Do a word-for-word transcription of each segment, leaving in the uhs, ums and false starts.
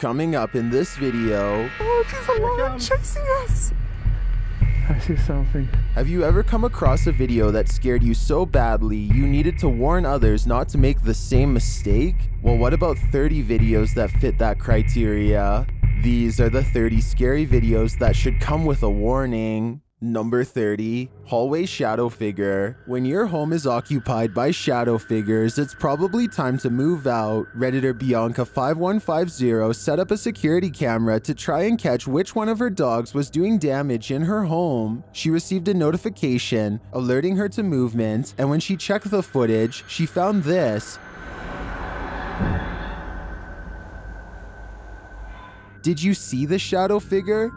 Coming up in this video... Oh, there's a lion chasing us! I see something. Have you ever come across a video that scared you so badly you needed to warn others not to make the same mistake? Well, what about thirty videos that fit that criteria? These are the thirty scary videos that should come with a warning. Number thirty, hallway shadow figure. When your home is occupied by shadow figures, it's probably time to move out. Redditor Bianca five one five zero set up a security camera to try and catch which one of her dogs was doing damage in her home. She received a notification alerting her to movement, and when she checked the footage, she found this. Did you see the shadow figure?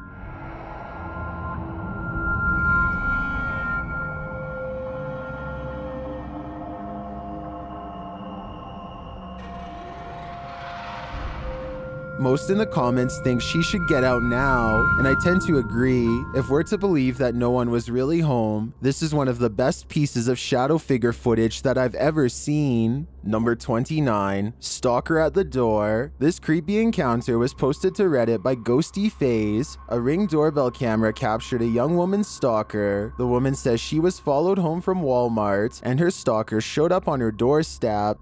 Most in the comments think she should get out now, and I tend to agree. If we're to believe that no one was really home, this is one of the best pieces of shadow figure footage that I've ever seen. Number twenty-nine, stalker at the door. This creepy encounter was posted to Reddit by GhostyFaze. A Ring doorbell camera captured a young woman stalker. The woman says she was followed home from Walmart, and her stalker showed up on her doorstep.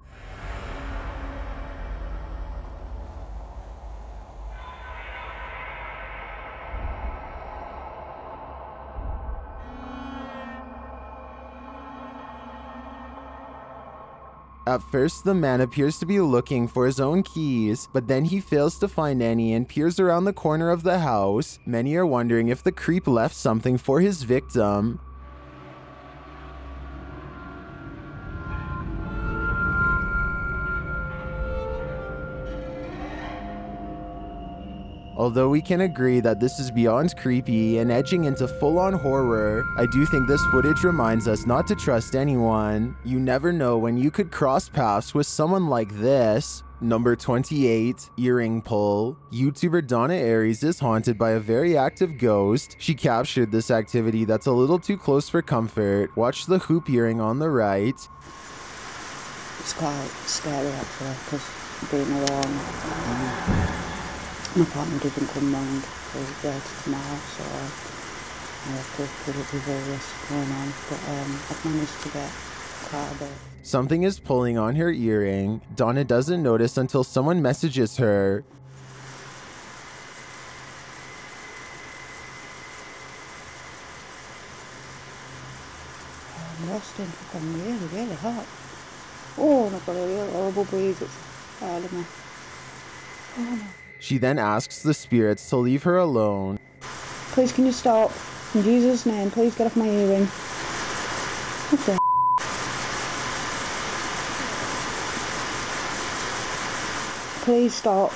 At first, the man appears to be looking for his own keys, but then he fails to find any and peers around the corner of the house. Many are wondering if the creep left something for his victim. Although we can agree that this is beyond creepy and edging into full-on horror, I do think this footage reminds us not to trust anyone. You never know when you could cross paths with someone like this. Number twenty-eight, earring pull. YouTuber Donna Aries is haunted by a very active ghost. She captured this activity that's a little too close for comfort. Watch the hoop earring on the right. It's quite scary actually, because being alone. Um, My partner didn't come round, so he's there to come out, so I have to put up with all this going on, but um, I've managed to get quite a bit. Something is pulling on her earring. Donna doesn't notice until someone messages her. I'm lost in fucking really, really hot. Oh, and I've got a real horrible breeze that's out of me. Oh my. She then asks the spirits to leave her alone. Please, can you stop? In Jesus' name, please get off my earring. What the f***? Please stop.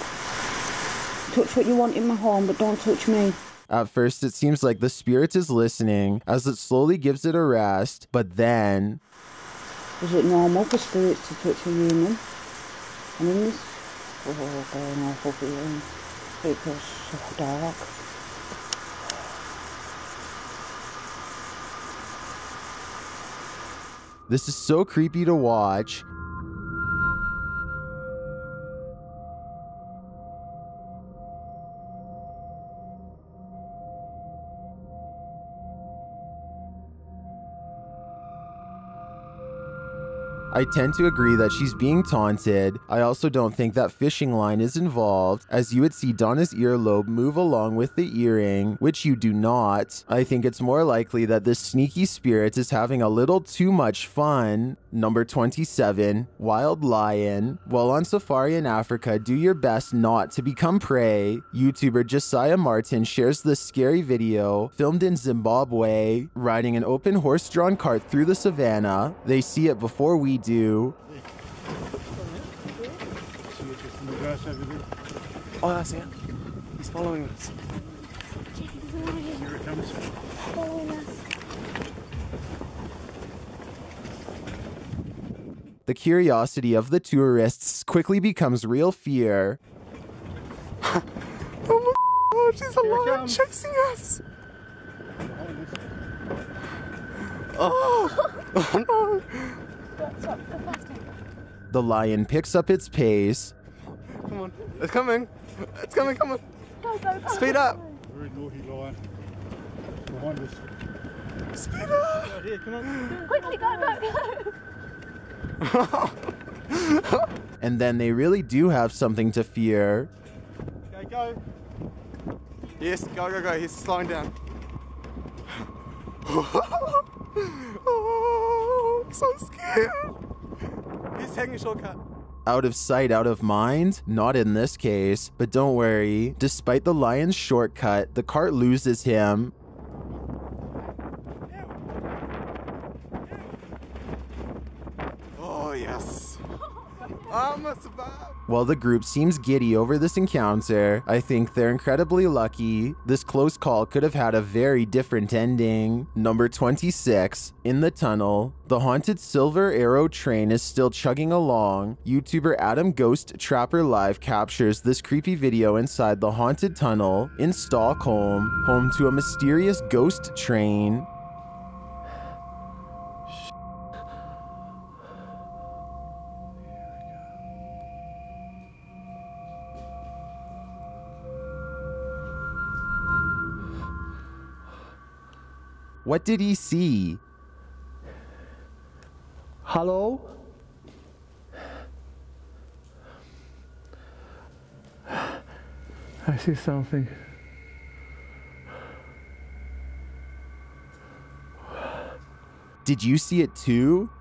Touch what you want in my home, but don't touch me. At first, it seems like the spirit is listening, as it slowly gives it a rest, but then... Is it normal for spirits to touch a human? I mean, this... Oh, going awful feeling. It was so dark. This is so creepy to watch. I tend to agree that she's being taunted. I also don't think that fishing line is involved, as you would see Donna's earlobe move along with the earring, which you do not. I think it's more likely that this sneaky spirit is having a little too much fun. Number twenty-seven, wild lion. While on safari in Africa, do your best not to become prey. YouTuber Josiah Martin shares this scary video, filmed in Zimbabwe, riding an open horse-drawn cart through the savannah. They see it before we do. do. Oh, that's it. He's following us. Here it comes. Following us. The curiosity of the tourists quickly becomes real fear. Oh my God, she's a lion chasing us. Oh, oh no. The lion picks up its pace. Come on, it's coming. It's coming, come on. Speed up. Very naughty lion. Behind us. Speed up. Oh dear, come on. Quickly, go, go, go. And then they really do have something to fear. Okay, go. Yes, go, go, go. He's slowing down. Oh, I'm so scared. He's taking a shortcut. Out of sight, out of mind? Not in this case, but don't worry. Despite the lion's shortcut, the cart loses him. Oh, yes. I'm a survivor. While the group seems giddy over this encounter, I think they're incredibly lucky. This close call could have had a very different ending. Number twenty-six, in the tunnel. The haunted Silver Arrow train is still chugging along. YouTuber Adam Ghost Trapper Live captures this creepy video inside the haunted tunnel in Stockholm, home to a mysterious ghost train. What did he see? Hello? I see something. Did you see it too?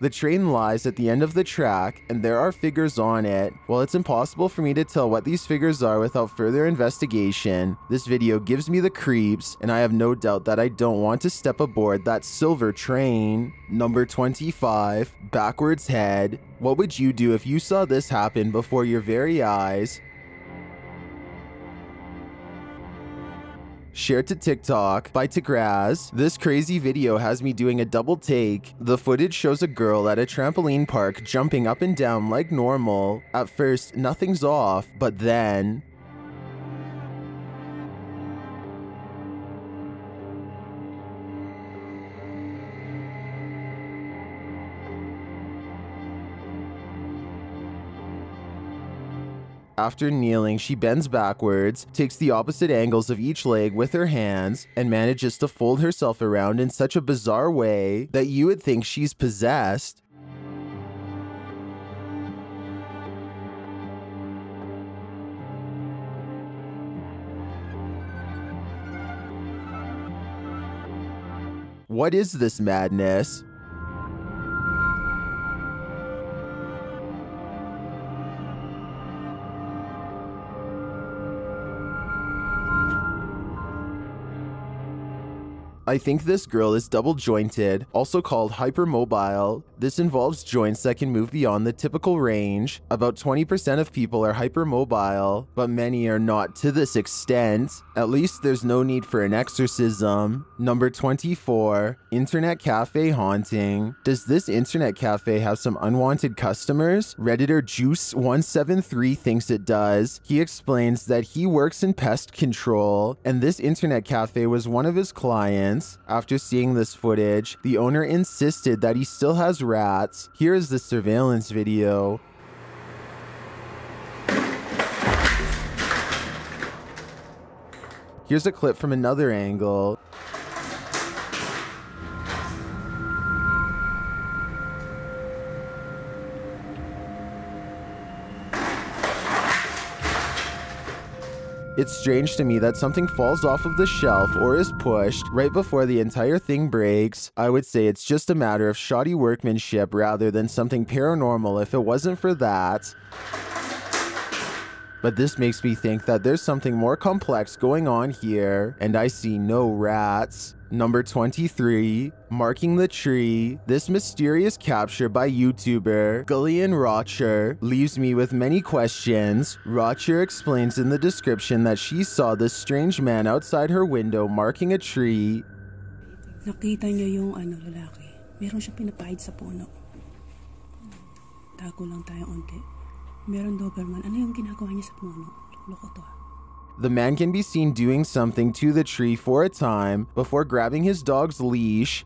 The train lies at the end of the track, and there are figures on it. While it's impossible for me to tell what these figures are without further investigation, this video gives me the creeps, and I have no doubt that I don't want to step aboard that silver train. Number twenty-five, backwards head. What would you do if you saw this happen before your very eyes? Shared to TikTok by Tigraz, this crazy video has me doing a double take. The footage shows a girl at a trampoline park jumping up and down like normal. At first, nothing's off, but then... After kneeling, she bends backwards, takes the opposite angles of each leg with her hands, and manages to fold herself around in such a bizarre way that you would think she's possessed. What is this madness? I think this girl is double-jointed, also called hypermobile. This involves joints that can move beyond the typical range. About twenty percent of people are hypermobile, but many are not to this extent. At least there's no need for an exorcism. Number twenty-four, internet cafe haunting. Does this internet cafe have some unwanted customers? Redditor Juice one seven three thinks it does. He explains that he works in pest control, and this internet cafe was one of his clients. After seeing this footage, the owner insisted that he still has rats. Here is the surveillance video. Here's a clip from another angle. It's strange to me that something falls off of the shelf or is pushed right before the entire thing breaks. I would say it's just a matter of shoddy workmanship rather than something paranormal if it wasn't for that. But this makes me think that there's something more complex going on here, and I see no rats. Number twenty-three, marking the tree. This mysterious capture by YouTuber Gullian Rotcher leaves me with many questions. Rotcher explains in the description that she saw this strange man outside her window marking a tree. Nakita niya yung ano lalaki. Meron siyang pinapahid sa puno. Tago lang tayo onti. Meron Doberman. Ano yung ginagawa niya sa puno? Loko to. The man can be seen doing something to the tree for a time before grabbing his dog's leash.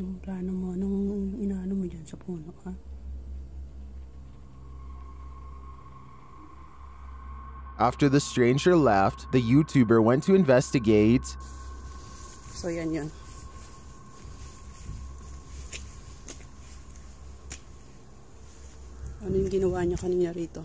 Anong plano mo? Anong inaano mo dyan sa puno, ha? After the stranger left, the YouTuber went to investigate. So yan yun. Ano yung ginawa niya kanina rito?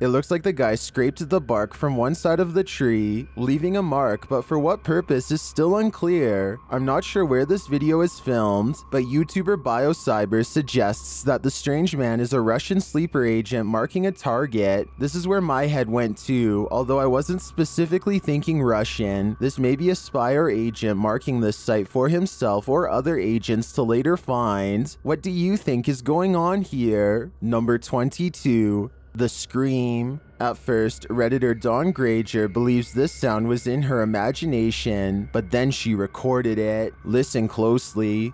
It looks like the guy scraped the bark from one side of the tree, leaving a mark, but for what purpose is still unclear. I'm not sure where this video is filmed, but YouTuber BioCyber suggests that the strange man is a Russian sleeper agent marking a target. This is where my head went to, although I wasn't specifically thinking Russian. This may be a spy or agent marking this site for himself or other agents to later find. What do you think is going on here? Number twenty-two. The scream. At first, Redditor Dawn Grager believes this sound was in her imagination, but then she recorded it. Listen closely.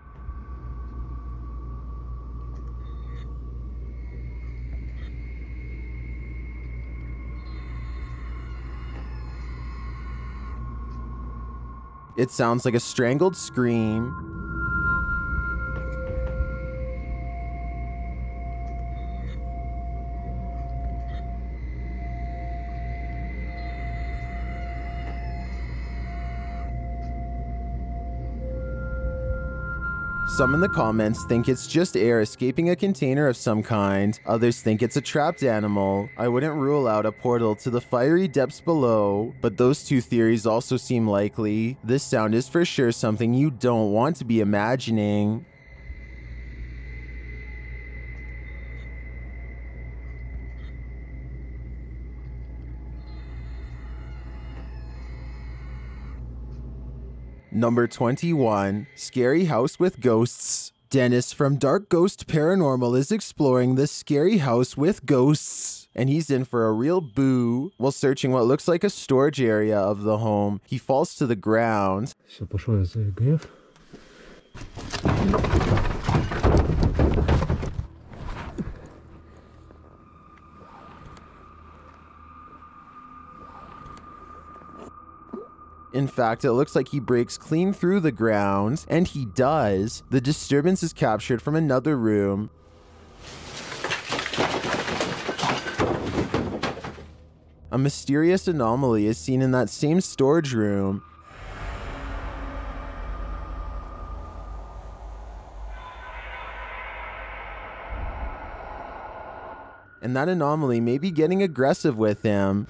It sounds like a strangled scream. Some in the comments think it's just air escaping a container of some kind, others think it's a trapped animal. I wouldn't rule out a portal to the fiery depths below, but those two theories also seem likely. This sound is for sure something you don't want to be imagining. Number twenty-one. Scary House with Ghosts. Dennis from Dark Ghost Paranormal is exploring this scary house with ghosts, and he's in for a real boo. While searching what looks like a storage area of the home, he falls to the ground. In fact, it looks like he breaks clean through the ground, and he does. The disturbance is captured from another room. A mysterious anomaly is seen in that same storage room. And that anomaly may be getting aggressive with him.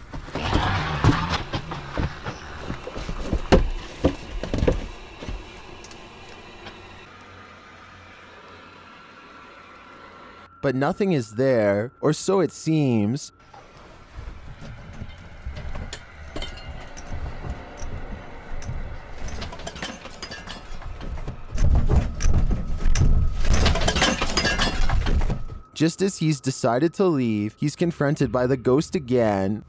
But nothing is there, or so it seems. Just as he's decided to leave, he's confronted by the ghost again.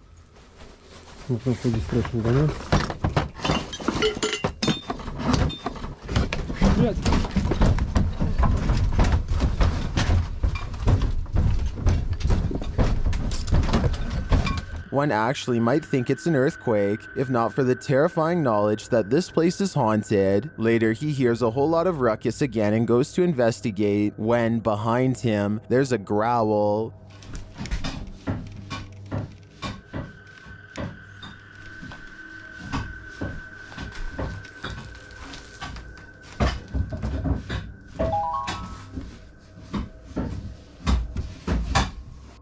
One actually might think it's an earthquake, if not for the terrifying knowledge that this place is haunted. Later, he hears a whole lot of ruckus again and goes to investigate, when, behind him, there's a growl.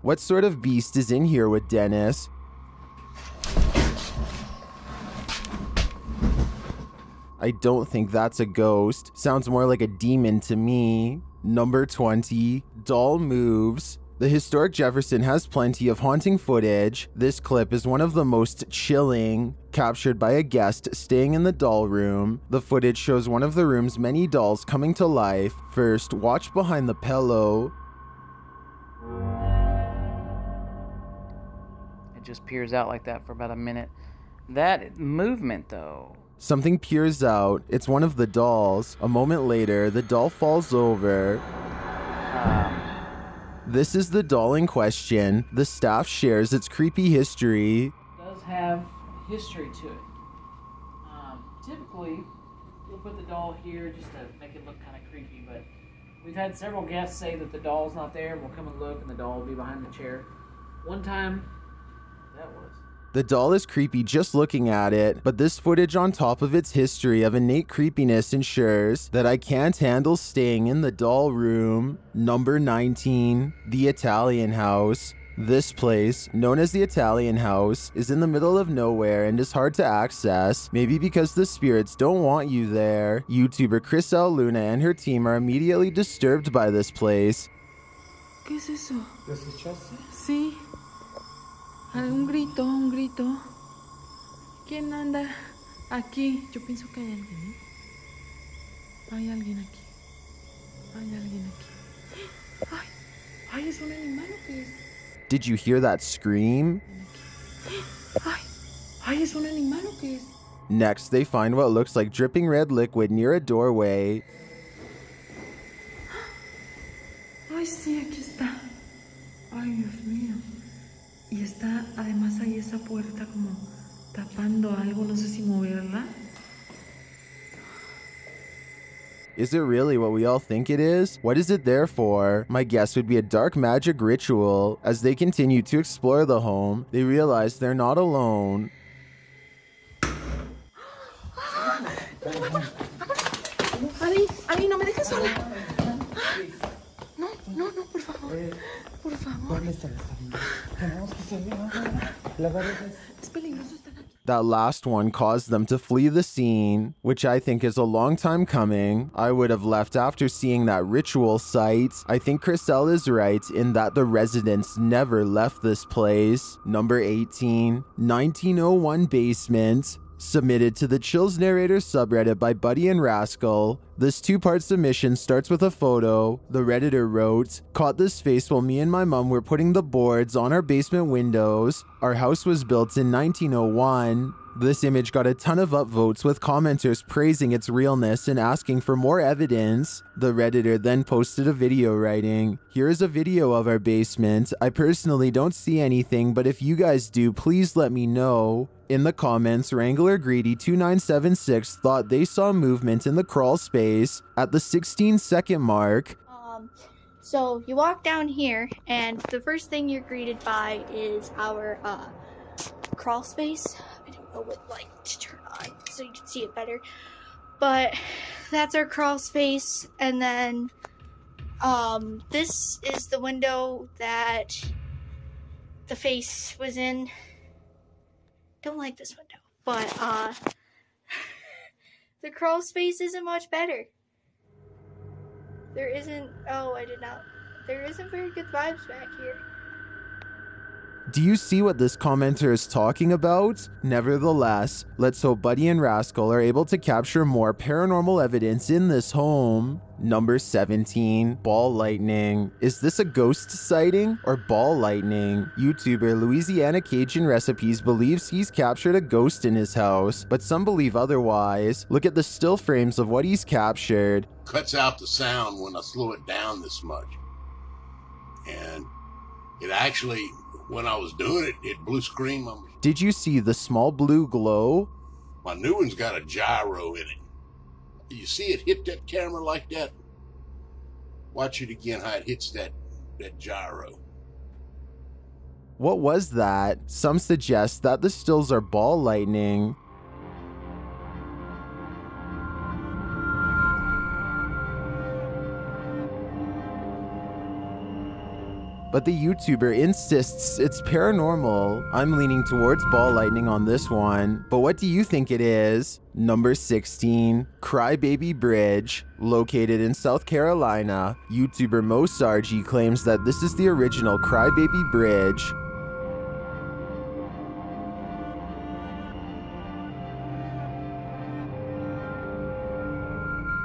What sort of beast is in here with Dennis? I don't think that's a ghost. Sounds more like a demon to me. Number twenty. Doll moves. The historic Jefferson has plenty of haunting footage. This clip is one of the most chilling, captured by a guest staying in the doll room. The footage shows one of the room's many dolls coming to life. First, watch behind the pillow. It just peers out like that for about a minute. That movement, though. Something peers out. It's one of the dolls. A moment later, the doll falls over. Um. This is the doll in question. The staff shares its creepy history. It does have history to it. Um, typically, We'll put the doll here just to make it look kind of creepy, but we've had several guests say that the doll's not there, and we'll come and look, and the doll will be behind the chair. One time, that was. The doll is creepy just looking at it, but this footage on top of its history of innate creepiness ensures that I can't handle staying in the doll room. Number nineteen, the Italian house. This place, known as the Italian house, is in the middle of nowhere and is hard to access, maybe because the spirits don't want you there. YouTuber Chriselle Luna and her team are immediately disturbed by this place. ¿Qué es eso? This is Chelsea. Sí. Un grito, un grito. ¿Quién anda aquí? Yo pienso que hay alguien. Hay alguien aquí. Hay alguien aquí. Ay, ay, es un animal o qué es? Did you hear that scream? Next, they find what looks like dripping red liquid near a doorway. Is it really what we all think it is? What is it there for? My guess would be a dark magic ritual. As they continue to explore the home, they realize they're not alone. Ali, Ali, no me dejes sola. No, no, no, por favor. Por favor. Es peligroso. That last one caused them to flee the scene, which I think is a long time coming. I would have left after seeing that ritual site. I think Chriselle is right in that the residents never left this place. Number eighteen, nineteen oh one Basement. Submitted to the Chills Narrator subreddit by Buddy and Rascal. This two-part submission starts with a photo. The Redditor wrote, "Caught this face while me and my mum were putting the boards on our basement windows. Our house was built in nineteen oh one. This image got a ton of upvotes with commenters praising its realness and asking for more evidence. The Redditor then posted a video writing, "Here is a video of our basement. I personally don't see anything, but if you guys do, please let me know." In the comments, Wrangler Greedy two nine seven six thought they saw movement in the crawl space at the sixteen second mark. Um, so you walk down here, and the first thing you're greeted by is our uh, crawl space. I didn't know what light to turn on so you can see it better, but that's our crawl space. And then um, this is the window that the face was in. Don't like this window, but uh the crawl space isn't much better. There isn't oh I did not there isn't very good vibes back here. Do you see what this commenter is talking about? Nevertheless, let's hope Buddy and Rascal are able to capture more paranormal evidence in this home. Number seventeen, ball lightning. Is this a ghost sighting or ball lightning? YouTuber Louisiana Cajun Recipes believes he's captured a ghost in his house, but some believe otherwise. Look at the still frames of what he's captured. Cuts out the sound when I slow it down this much. And it actually, when I was doing it, it blew screen on me. Did you see the small blue glow? My new one's got a gyro in it. You see it hit that camera like that? Watch it again how it hits that, that gyro. What was that? Some suggest that the stills are ball lightning. But the YouTuber insists it's paranormal. I'm leaning towards ball lightning on this one, but what do you think it is? Number sixteen, Crybaby Bridge. Located in South Carolina, YouTuber Mo Sargi claims that this is the original Crybaby Bridge.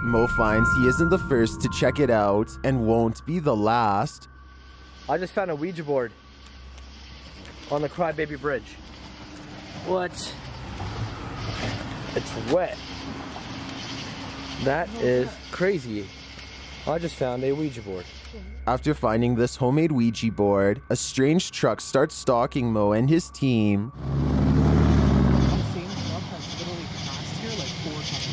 Mo finds he isn't the first to check it out and won't be the last. I just found a Ouija board on the Crybaby Bridge. What? It's wet. That is crazy. I just found a Ouija board. After finding this homemade Ouija board, a strange truck starts stalking Mo and his team.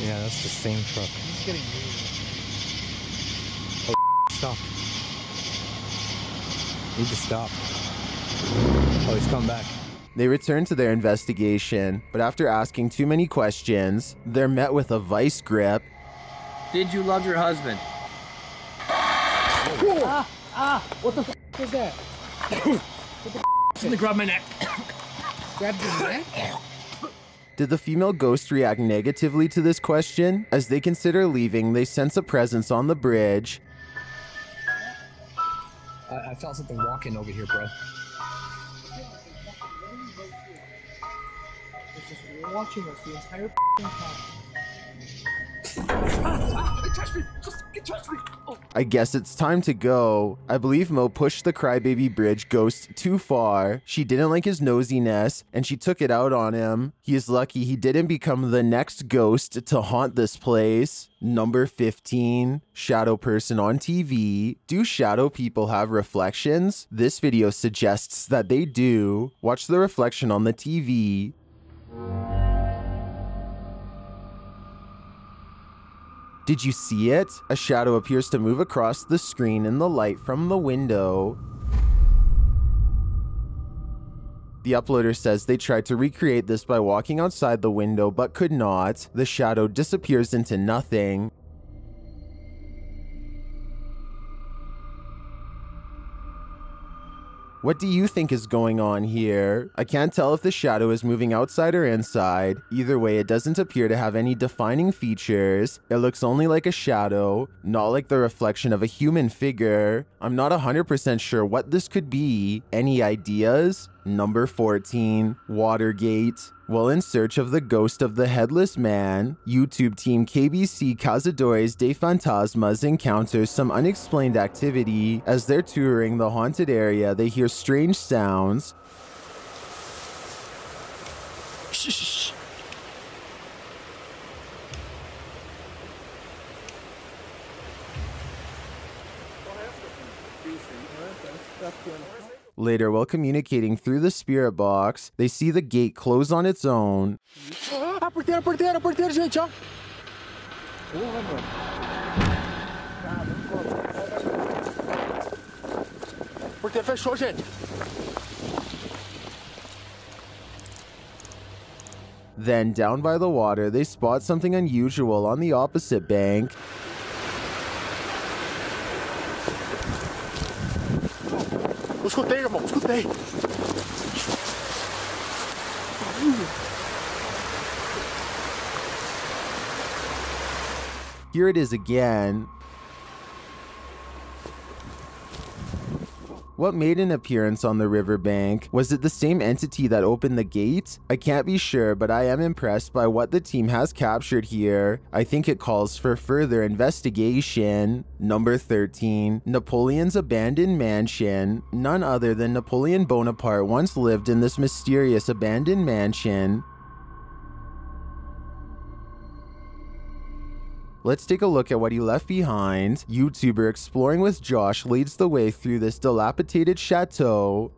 Yeah. that's the same truck. He's getting weird. Oh, stop. He just stopped. Oh, he's come back. They return to their investigation, but after asking too many questions, they're met with a vice grip. Did you love your husband? Whoa. Ah, ah, what the f*** is that? What the f*** is that? Grab my neck. Grab your neck? Did the female ghost react negatively to this question? As they consider leaving, they sense a presence on the bridge. I, I felt something walking over here, bro. It's just watching us the entire time. It touched me! Just, it touched me! Oh. I guess it's time to go. I believe Mo pushed the crybaby bridge ghost too far. She didn't like his nosiness, and she took it out on him. He is lucky he didn't become the next ghost to haunt this place. Number fifteen, shadow person on T V. Do shadow people have reflections? This video suggests that they do. Watch the reflection on the T V. Did you see it? A shadow appears to move across the screen in the light from the window. The uploader says they tried to recreate this by walking outside the window but could not. The shadow disappears into nothing. What do you think is going on here? I can't tell if the shadow is moving outside or inside. Either way, it doesn't appear to have any defining features. It looks only like a shadow, not like the reflection of a human figure. I'm not one hundred percent sure what this could be. Any ideas? Number fourteen, Watergate. While in search of the ghost of the Headless Man, YouTube team K B C Cazadores de Fantasmas encounters some unexplained activity. As they're touring the haunted area, they hear strange sounds. Shh. Later, while communicating through the spirit box, they see the gate close on its own. Then, down by the water, they spot something unusual on the opposite bank. Here it is again. What made an appearance on the riverbank? Was it the same entity that opened the gate? I can't be sure, but I am impressed by what the team has captured here. I think it calls for further investigation. Number thirteen, Napoleon's abandoned mansion. None other than Napoleon Bonaparte once lived in this mysterious abandoned mansion. Let's take a look at what he left behind. YouTuber Exploring with Josh leads the way through this dilapidated chateau.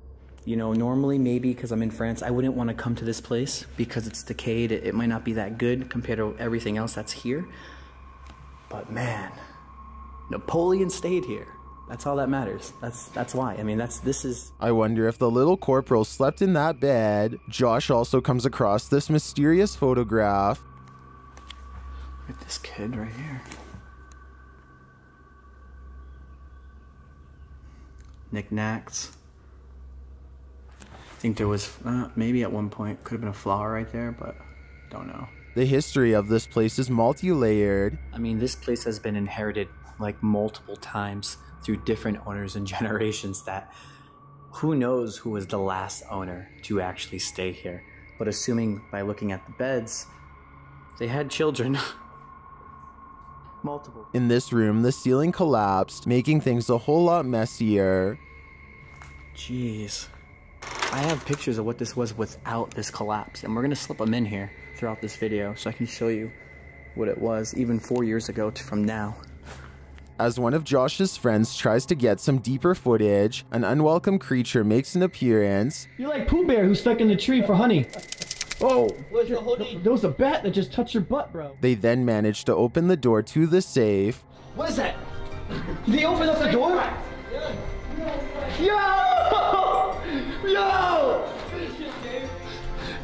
You know, normally maybe because I'm in France, I wouldn't want to come to this place because it's decayed. It, it might not be that good compared to everything else that's here. But man, Napoleon stayed here. That's all that matters. That's that's why. I mean, that's this is... I wonder if the little corporal slept in that bed. Josh also comes across this mysterious photograph. This kid right here. Knickknacks. I think there was, uh, maybe at one point, could have been a flower right there, but don't know. The history of this place is multi-layered. I mean, this place has been inherited like multiple times through different owners and generations that who knows who was the last owner to actually stay here. But assuming by looking at the beds, they had children. Multiple. In this room, the ceiling collapsed, making things a whole lot messier. Jeez. I have pictures of what this was without this collapse, and we're going to slip them in here throughout this video so I can show you what it was even four years ago to from now. As one of Josh's friends tries to get some deeper footage, an unwelcome creature makes an appearance. You're like Pooh Bear who's stuck in the tree for honey. Oh, there was a bat that just touched your butt, bro. They then managed to open the door to the safe. What is that? Did they open up the door? Yeah. Yo! Yo!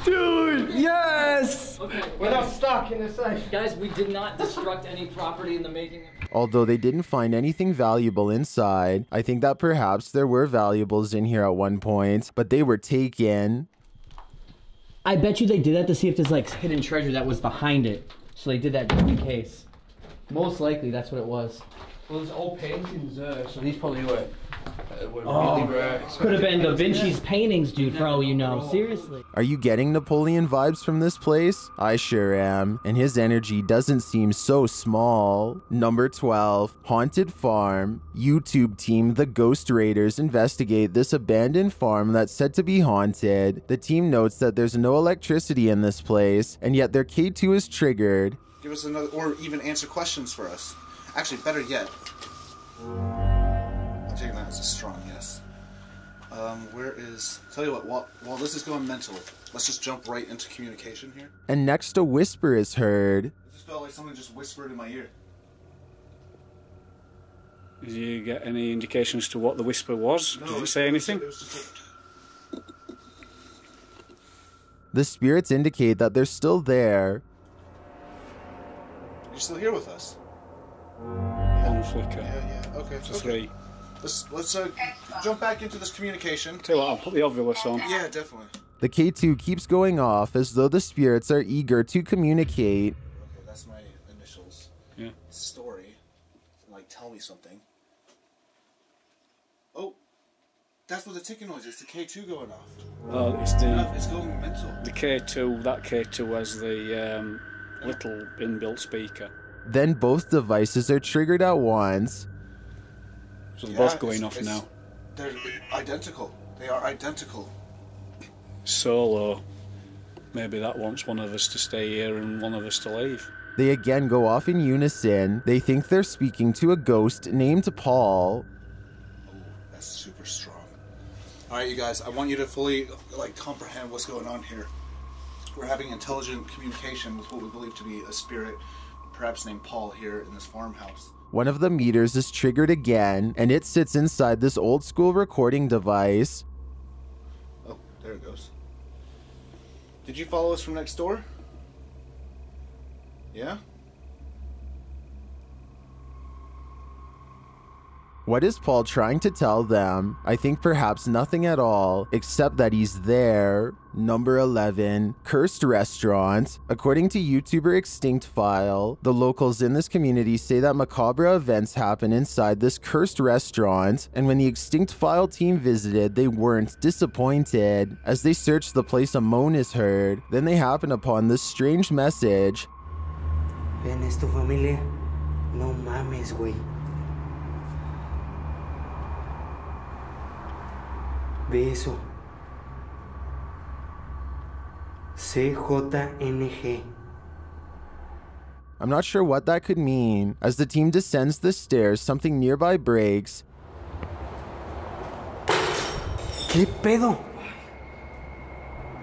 Dude, yes! Okay, we're not stuck in the safe. Guys, we did not destruct any property in the making. Although they didn't find anything valuable inside, I think that perhaps there were valuables in here at one point, but they were taken. I bet you they did that to see if there's like hidden treasure that was behind it. So they did that just in case. Most likely, that's what it was. Well, there's old paintings there, so these probably were. Uh, we're oh, really rare. Could have been Da Vinci's paintings, dude, for all you know. Seriously. Are you getting Napoleon vibes from this place? I sure am. And his energy doesn't seem so small. Number twelve, Haunted Farm. YouTube team, the Ghost Raiders, investigate this abandoned farm that's said to be haunted. The team notes that there's no electricity in this place, and yet their K two is triggered. Give us another, or even answer questions for us. Actually, better yet. I'm taking that as a strong yes. Um, where is... Tell you what, while, while this is going mental, let's just jump right into communication here. And next, a whisper is heard. It just felt like something just whispered in my ear. Did you get any indication as to what the whisper was? No, did it say anything? It was just like... The spirits indicate that they're still there. You're still here with us? One flicker. Yeah, yeah. Okay. So okay. Three. Let's let's uh, jump back into this communication. Tell you what, I'll put the ovulus on. Yeah, definitely. The K two keeps going off as though the spirits are eager to communicate. Okay, that's my initials. Yeah. Story. Like, tell me something. Oh, that's what the ticking noise is. The K two going off. Oh, it's the. No, it's going mental. The K two. That K two has the um, little inbuilt speaker. Then both devices are triggered at once. So they're yeah, both going off now. They're identical. They are identical. Solo. Maybe that wants one of us to stay here and one of us to leave. They again go off in unison. They think they're speaking to a ghost named Paul. Oh, that's super strong. All right, you guys, I want you to fully like comprehend what's going on here. We're having intelligent communication with what we believe to be a spirit, perhaps named Paul, here in this farmhouse. One of the meters is triggered again, and it sits inside this old school recording device. Oh, there it goes. Did you follow us from next door? Yeah? What is Paul trying to tell them? I think perhaps nothing at all, except that he's there. Number eleven, Cursed Restaurant. According to YouTuber Extinct File, the locals in this community say that macabre events happen inside this cursed restaurant, and when the Extinct File team visited, they weren't disappointed. As they searched the place, a moan is heard. Then they happen upon this strange message. ¿Ves tu familia? No mames, güey. Ve eso. C J N G. I'm not sure what that could mean. As the team descends the stairs, something nearby breaks. ¿Qué pedo?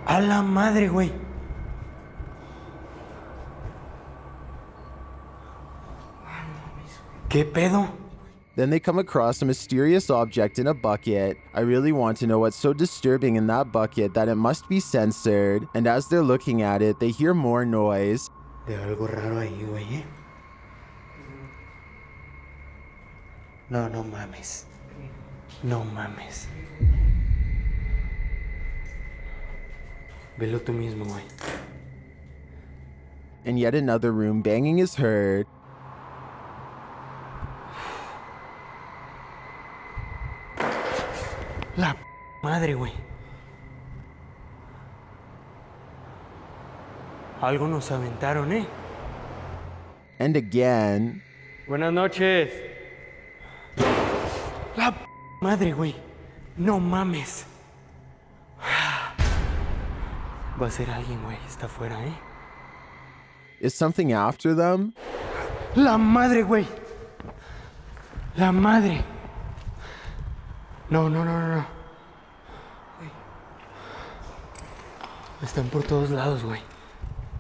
A la madre, güey. ¿Qué pedo? Then they come across a mysterious object in a bucket. I really want to know what's so disturbing in that bucket that it must be censored. And as they're looking at it, they hear more noise. De algo raro ahí, güey, eh? No, no mames. No mames. Velo tú mismo, güey. And yet another room banging is heard. La madre, güey. Algo nos aventaron, eh. And again. Buenas noches. La madre, güey. No mames. Va a ser alguien, güey. Está afuera, eh. Is something after them? La madre, güey. La madre. No, no, no, no, no. Están por todos lados, güey.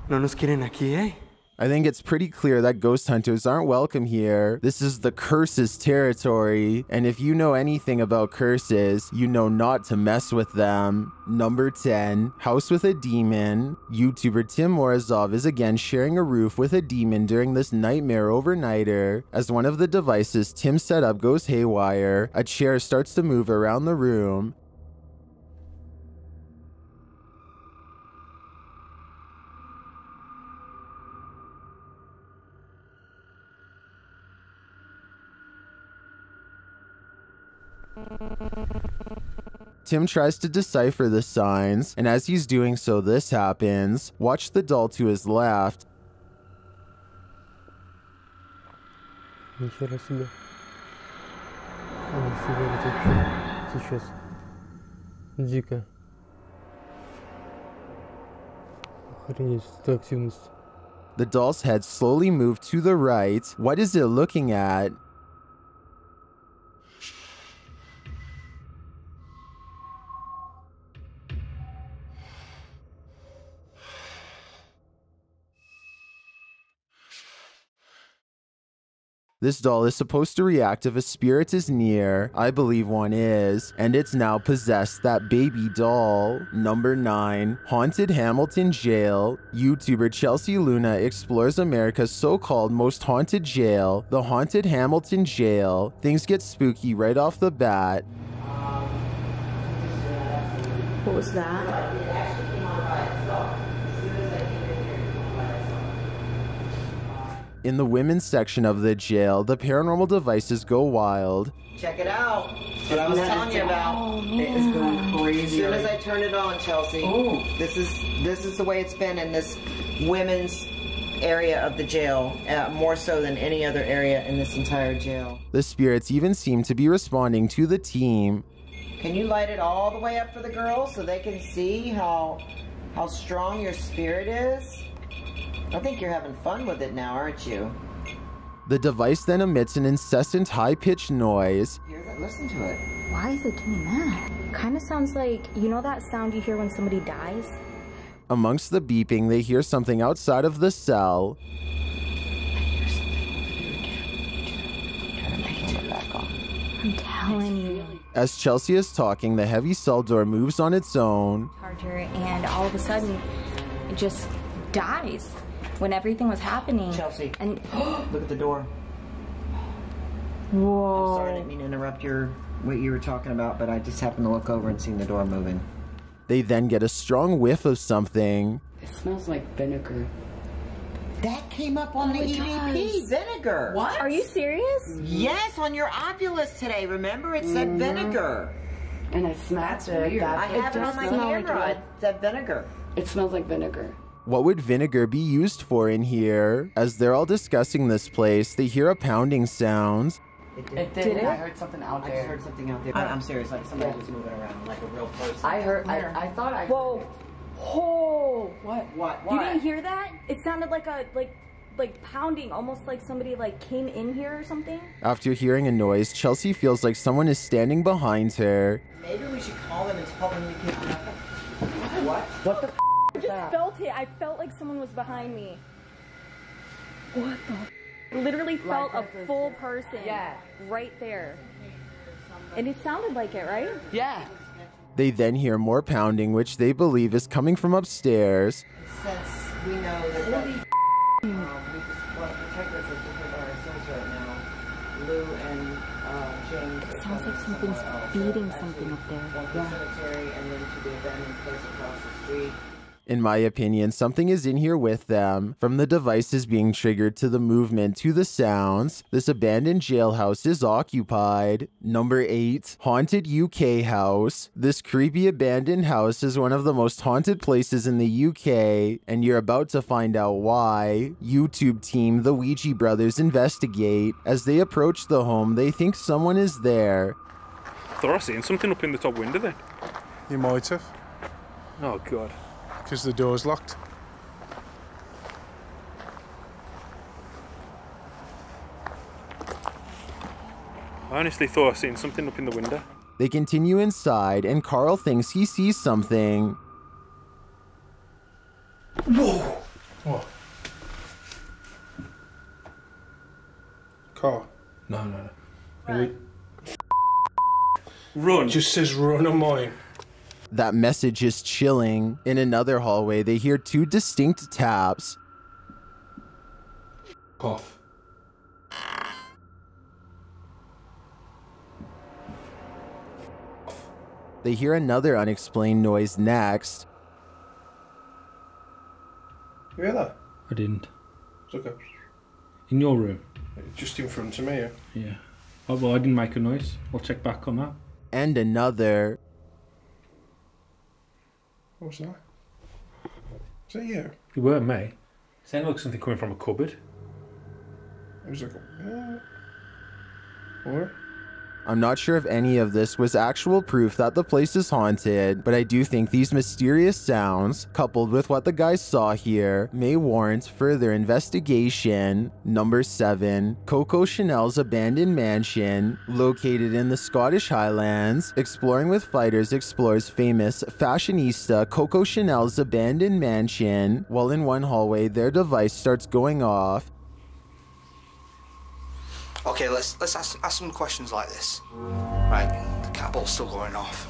No nos quieren aquí, eh? I think it's pretty clear that ghost hunters aren't welcome here. This is the curses territory, and if you know anything about curses, you know not to mess with them. Number ten, house with a demon. YouTuber Tim Morozov is again sharing a roof with a demon during this nightmare overnighter. As one of the devices Tim set up goes haywire, a chair starts to move around the room. Tim tries to decipher the signs, and as he's doing so, this happens. Watch the doll to his left. The doll's head slowly moved to the right. What is it looking at? This doll is supposed to react if a spirit is near. I believe one is, and it's now possessed that baby doll. Number nine, haunted Hamilton jail. YouTuber Chelsea Luna explores America's so-called most haunted jail, the haunted Hamilton jail. Things get spooky right off the bat. What was that? It actually came on by itself. As soon as I came in here, it came on by itself. In the women's section of the jail, the paranormal devices go wild. Check it out. That's what I was telling you about. Oh, it is going crazy. As soon as I turn it on, Chelsea, oh. this is this is the way it's been in this women's area of the jail, uh, more so than any other area in this entire jail. The spirits even seem to be responding to the team. Can you light it all the way up for the girls so they can see how how strong your spirit is? I think you're having fun with it now, aren't you? The device then emits an incessant high-pitched noise. Hear that? Listen to it. Why is it doing that? Kind of sounds like, you know that sound you hear when somebody dies? Amongst the beeping, they hear something outside of the cell. I hear something over there again. Turn the light back on. I'm telling you. As Chelsea is talking, the heavy cell door moves on its own. Charger, and all of a sudden, it just dies. When everything was happening. Chelsea, and look at the door. Whoa. I'm sorry, I didn't mean to interrupt your what you were talking about, but I just happened to look over and seen the door moving. They then get a strong whiff of something. It smells like vinegar. That came up on oh, the E V P. Vinegar. What? Are you serious? Yes, on your Oculus today. Remember, it said mm-hmm. vinegar. And I smelled it. Weird. I have it, it on my camera. Like it said vinegar. It smells like vinegar. What would vinegar be used for in here? As they're all discussing this place, they hear a pounding sound. It did. It did. Did it? I heard something out there. I just heard something out there. I, I'm serious. Like somebody yeah. was moving around, like a real person. I heard. I, I thought I. Whoa! Heard Whoa! What? What? What? You didn't hear that? It sounded like a like. like pounding, almost like somebody like came in here or something. After hearing a noise, Chelsea feels like someone is standing behind her. Maybe we should call them and tell them we can. What? What the? I just felt it. I felt like someone was behind me. What the f? Literally felt like a full person yeah. right there. And it sounded like it, right? Yeah. They then hear more pounding, which they believe is coming from upstairs. Since we know that that f we just want to protect us as we are ourselves right now. Lou and uh, James. It sounds like something's beating something up there. Yeah. Cemetery and then to the abandoned place across the street. In my opinion, something is in here with them. From the devices being triggered to the movement to the sounds, this abandoned jailhouse is occupied. Number eight, haunted U K house. This creepy abandoned house is one of the most haunted places in the U K, and you're about to find out why. YouTube team, the Ouija brothers, investigate. As they approach the home, they think someone is there. I thought I seen something up in the top window there. You might have. Oh, God. Because the door's locked. I honestly thought I seen something up in the window. They continue inside, and Carl thinks he sees something. Whoa! Whoa. Car. No, no, no. Run. Run. It just says run on mine. That message is chilling. In another hallway, they hear two distinct taps. Cough. They hear another unexplained noise next. You hear that? I didn't. It's okay. In your room? Just in front of me, yeah. Yeah. Oh, well, I didn't make a noise. I'll check back on that. And another. What was that? Was that you? It weren't me. It sounded like something coming from a cupboard. It was like a... Or? I'm not sure if any of this was actual proof that the place is haunted, but I do think these mysterious sounds, coupled with what the guys saw here, may warrant further investigation. Number seven. Coco Chanel's abandoned mansion, located in the Scottish Highlands. Exploring with Fighters explores famous fashionista Coco Chanel's abandoned mansion. While in one hallway, their device starts going off. Okay, let's let's ask, ask some questions like this. Right, the cat ball's still going off.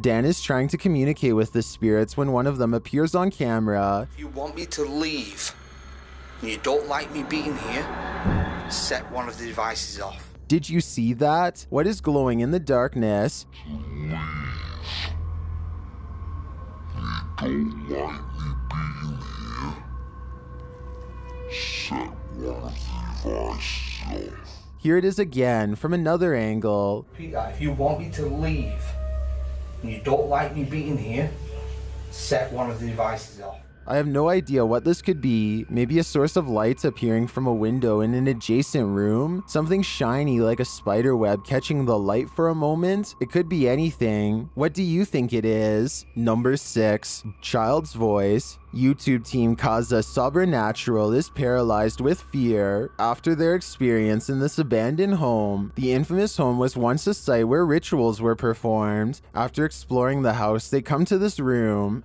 Dan is trying to communicate with the spirits when one of them appears on camera. You want me to leave? You don't like me being here? Set one of the devices off. Did you see that? What is glowing in the darkness? Leave. You don't like me being here? Set. Here it is again from another angle. If you want me to leave and you don't like me being here, set one of the devices off. I have no idea what this could be. Maybe a source of lights appearing from a window in an adjacent room? Something shiny like a spider web catching the light for a moment? It could be anything. What do you think it is? Number six. Child's voice. YouTube team Casa Supernatural is paralyzed with fear after their experience in this abandoned home. The infamous home was once a site where rituals were performed. After exploring the house, they come to this room.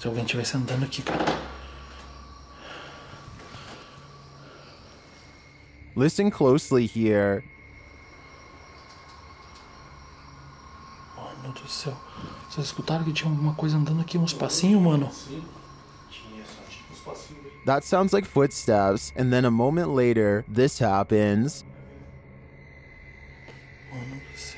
Se alguém estivesse andando aqui, cara. Listen closely here. Mano do céu. Vocês escutaram que tinha alguma coisa andando aqui, uns passinhos, mano? Tinha, só tinha uns passinhos. That sounds like footsteps, and then a moment later, this happens. Mano do céu.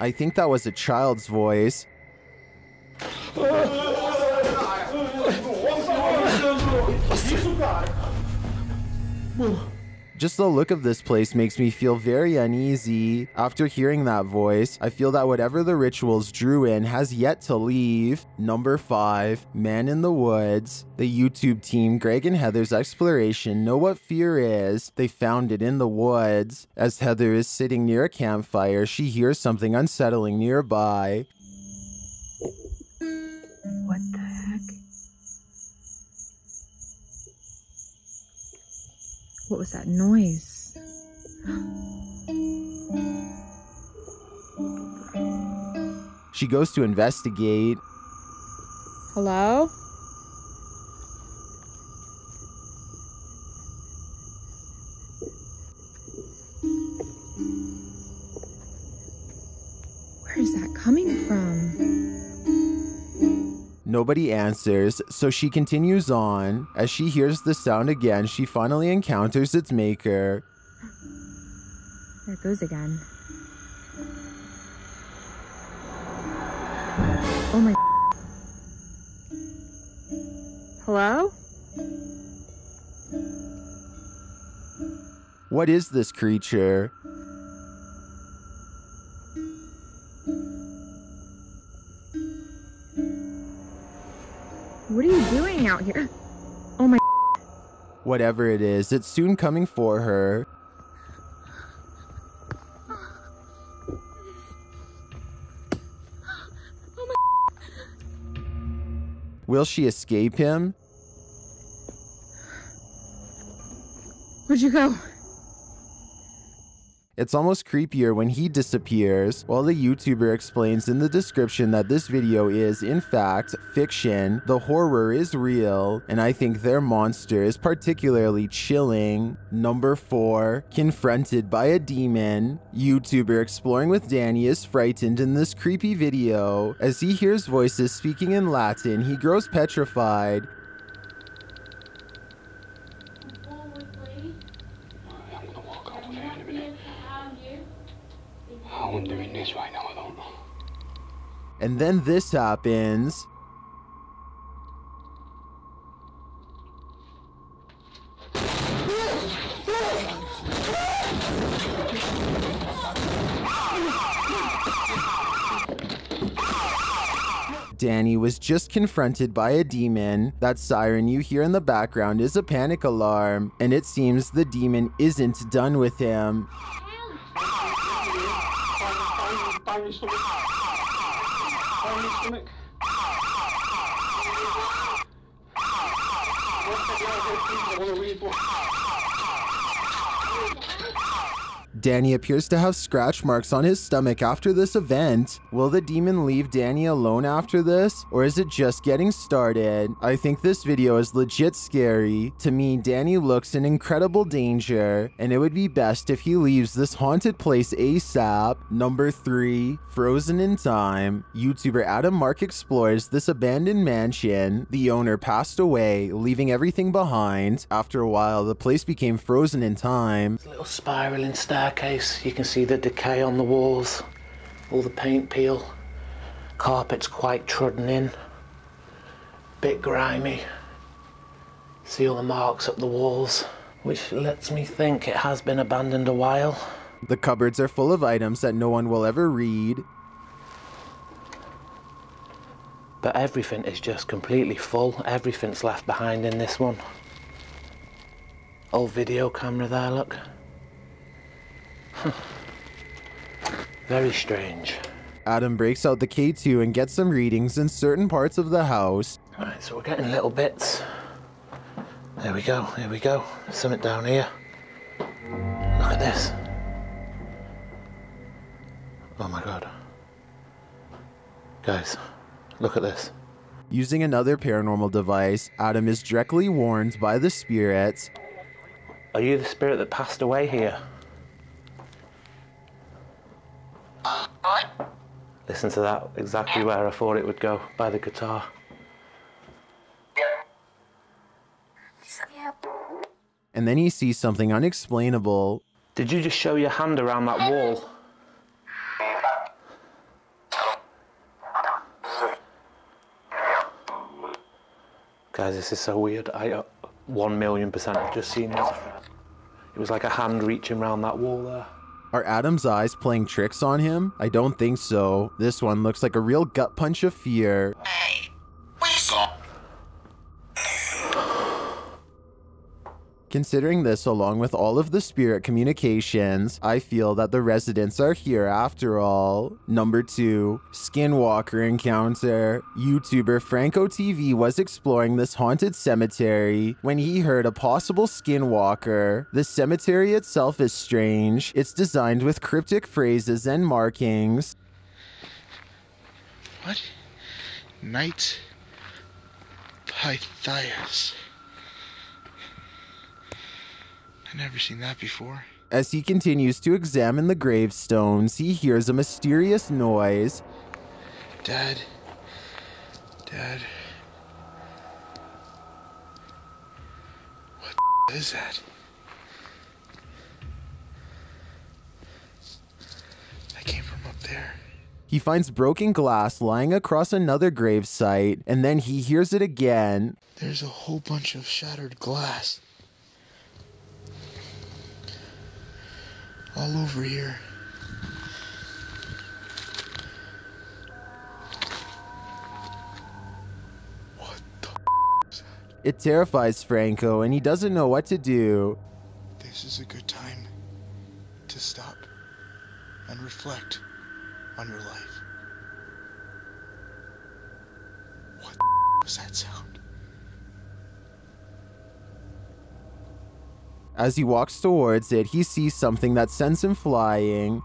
I think that was a child's voice. Just the look of this place makes me feel very uneasy. After hearing that voice, I feel that whatever the rituals drew in has yet to leave. Number five, Man in the Woods. The YouTube team Greg and Heather's Exploration know what fear is. They found it in the woods. As Heather is sitting near a campfire, she hears something unsettling nearby. What the heck? What was that noise? She goes to investigate. Hello? Where is that coming from? Nobody answers, so she continues on. As she hears the sound again, she finally encounters its maker. There it goes again. Oh my... Hello? What is this creature? What are you doing out here? Oh my... Whatever it is, it's soon coming for her. Will she escape him? Where'd you go? It's almost creepier when he disappears, while the YouTuber explains in the description that this video is, in fact, fiction, the horror is real, and I think their monster is particularly chilling. Number four, confronted by a demon. YouTuber Exploring with Danny is frightened in this creepy video. As he hears voices speaking in Latin, he grows petrified. I'm doing this right now, I don't know. And then this happens. Danny was just confronted by a demon. That siren you hear in the background is a panic alarm, and it seems the demon isn't done with him. Danny appears to have scratch marks on his stomach after this event. Will the demon leave Danny alone after this, or is it just getting started? I think this video is legit scary. To me, Danny looks in incredible danger, and it would be best if he leaves this haunted place ASAP. Number three, frozen in time. YouTuber Adam Mark explores this abandoned mansion. The owner passed away, leaving everything behind. After a while, the place became frozen in time. It's a little spiraling staircase. Case you can see the decay on the walls, all the paint peel, carpet's quite trodden in, bit grimy, see all the marks up the walls, which lets me think it has been abandoned a while. The cupboards are full of items that no one will ever read, but everything is just completely full. Everything's left behind in this one. Old video camera there, look. Very strange. Adam breaks out the K two and gets some readings in certain parts of the house. Alright, so we're getting little bits. There we go, here we go. Something down here. Look at this. Oh my god. Guys, look at this. Using another paranormal device, Adam is directly warned by the spirits. Are you the spirit that passed away here? Listen to that, exactly where I thought it would go, by the guitar. And then he sees something unexplainable. Did you just show your hand around that wall? Guys, this is so weird. I uh, one million percent have just seen that. It was like a hand reaching around that wall there. Are Adam's eyes playing tricks on him? I don't think so. This one looks like a real gut punch of fear. Hey, what you saw? Considering this, along with all of the spirit communications, I feel that the residents are here after all. Number two, Skinwalker encounter. YouTuber Franco T V was exploring this haunted cemetery when he heard a possible Skinwalker. The cemetery itself is strange. It's designed with cryptic phrases and markings. What? Night Pythias. I've never seen that before. As he continues to examine the gravestones, he hears a mysterious noise. Dad. Dad. What the is that? That came from up there. He finds broken glass lying across another grave site, and then he hears it again. There's a whole bunch of shattered glass all over here. What the f is that? It terrifies Franco and he doesn't know what to do. This is a good time to stop and reflect on your life. What the f was that sound? As he walks towards it, he sees something that sends him flying.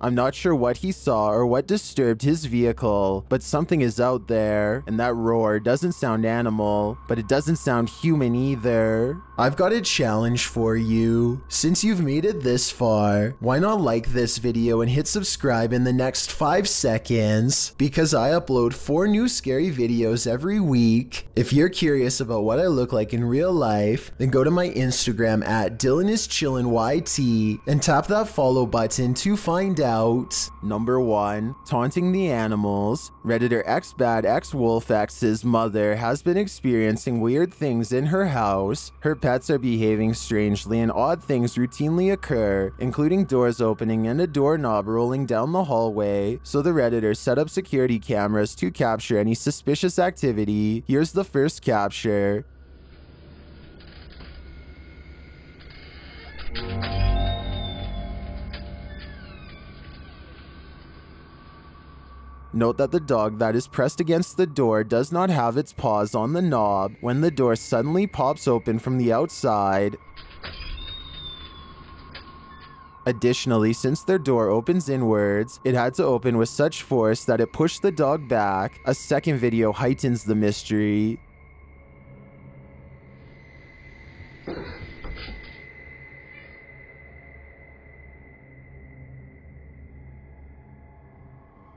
I'm not sure what he saw or what disturbed his vehicle, but something is out there, and that roar doesn't sound animal, but it doesn't sound human either. I've got a challenge for you. Since you've made it this far, why not like this video and hit subscribe in the next five seconds? Because I upload four new scary videos every week. If you're curious about what I look like in real life, then go to my Instagram at Dylan is chillin Y T and tap that follow button to find out. Out. Number one, taunting the animals. Redditor Xbad Xwolfax's mother has been experiencing weird things in her house. Her pets are behaving strangely and odd things routinely occur, including doors opening and a doorknob rolling down the hallway. So the Redditor set up security cameras to capture any suspicious activity. Here's the first capture. Note that the dog that is pressed against the door does not have its paws on the knob when the door suddenly pops open from the outside. Additionally, since their door opens inwards, it had to open with such force that it pushed the dog back. A second video heightens the mystery.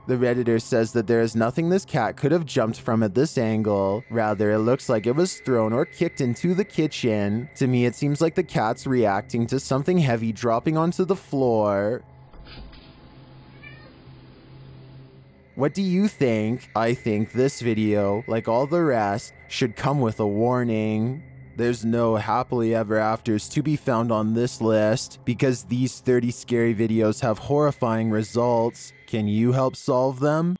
The Redditor says that there is nothing this cat could have jumped from at this angle. Rather, it looks like it was thrown or kicked into the kitchen. To me, it seems like the cat's reacting to something heavy dropping onto the floor. What do you think? I think this video, like all the rest, should come with a warning. There's no happily ever afters to be found on this list, because these thirty scary videos have horrifying results. Can you help solve them?